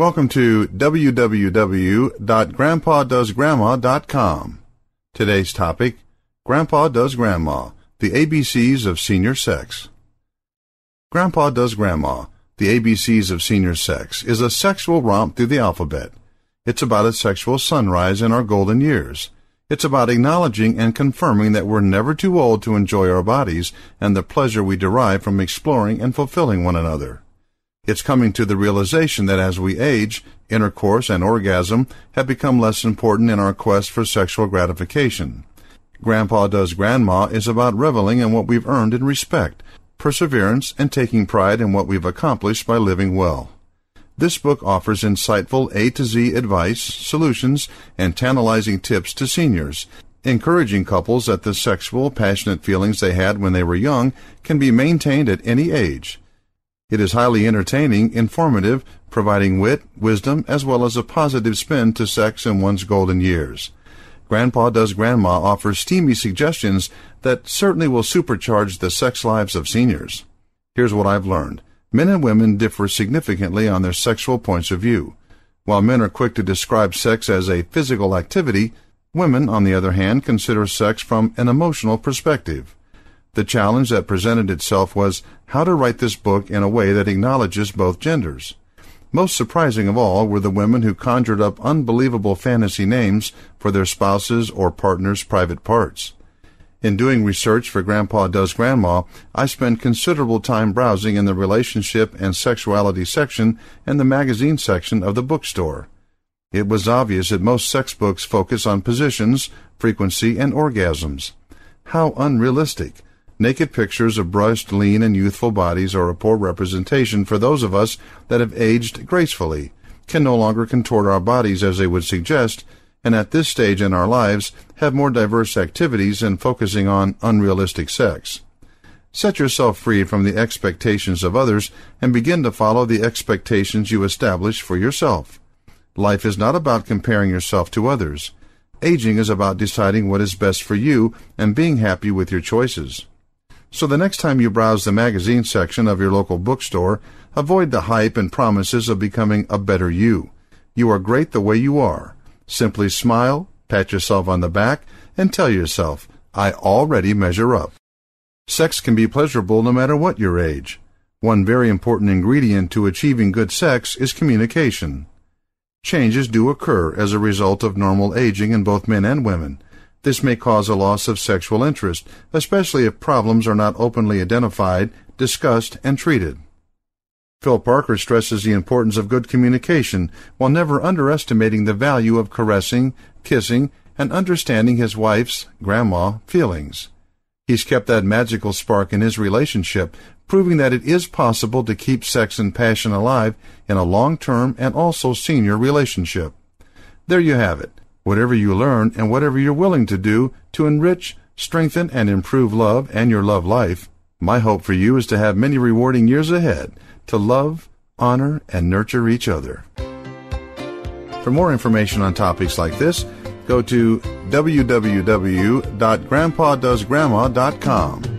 Welcome to www.grandpadoesgrandma.com. Today's topic, Grandpa Does Grandma, the ABCs of Senior Sex. Grandpa Does Grandma, the ABCs of Senior Sex, is a sexual romp through the alphabet. It's about a sexual sunrise in our golden years. It's about acknowledging and confirming that we're never too old to enjoy our bodies and the pleasure we derive from exploring and fulfilling one another. It's coming to the realization that as we age, intercourse and orgasm have become less important in our quest for sexual gratification. Grandpa Does Grandma is about reveling in what we've earned in respect, perseverance, and taking pride in what we've accomplished by living well. This book offers insightful A to Z advice, solutions, and tantalizing tips to seniors, encouraging couples that the sexual, passionate feelings they had when they were young can be maintained at any age. It is highly entertaining, informative, providing wit, wisdom, as well as a positive spin to sex in one's golden years. Grandpa Does Grandma offers steamy suggestions that certainly will supercharge the sex lives of seniors. Here's what I've learned. Men and women differ significantly on their sexual points of view. While men are quick to describe sex as a physical activity, women, on the other hand, consider sex from an emotional perspective. The challenge that presented itself was how to write this book in a way that acknowledges both genders. Most surprising of all were the women who conjured up unbelievable fantasy names for their spouses' or partners' private parts. In doing research for Grandpa Does Grandma, I spent considerable time browsing in the relationship and sexuality section and the magazine section of the bookstore. It was obvious that most sex books focus on positions, frequency, and orgasms. How unrealistic! Naked pictures of brushed, lean, and youthful bodies are a poor representation for those of us that have aged gracefully, can no longer contort our bodies as they would suggest, and at this stage in our lives have more diverse activities than focusing on unrealistic sex. Set yourself free from the expectations of others and begin to follow the expectations you establish for yourself. Life is not about comparing yourself to others. Aging is about deciding what is best for you and being happy with your choices. So the next time you browse the magazine section of your local bookstore, avoid the hype and promises of becoming a better you. You are great the way you are. Simply smile, pat yourself on the back, and tell yourself, I already measure up. Sex can be pleasurable no matter what your age. One very important ingredient to achieving good sex is communication. Changes do occur as a result of normal aging in both men and women. This may cause a loss of sexual interest, especially if problems are not openly identified, discussed, and treated. Phil Parker stresses the importance of good communication while never underestimating the value of caressing, kissing, and understanding his wife's, grandma, feelings. He's kept that magical spark in his relationship, proving that it is possible to keep sex and passion alive in a long-term and also senior relationship. There you have it. Whatever you learn and whatever you're willing to do to enrich, strengthen, and improve love and your love life, my hope for you is to have many rewarding years ahead, to love, honor, and nurture each other. For more information on topics like this, go to www.grandpadoesgrandma.com.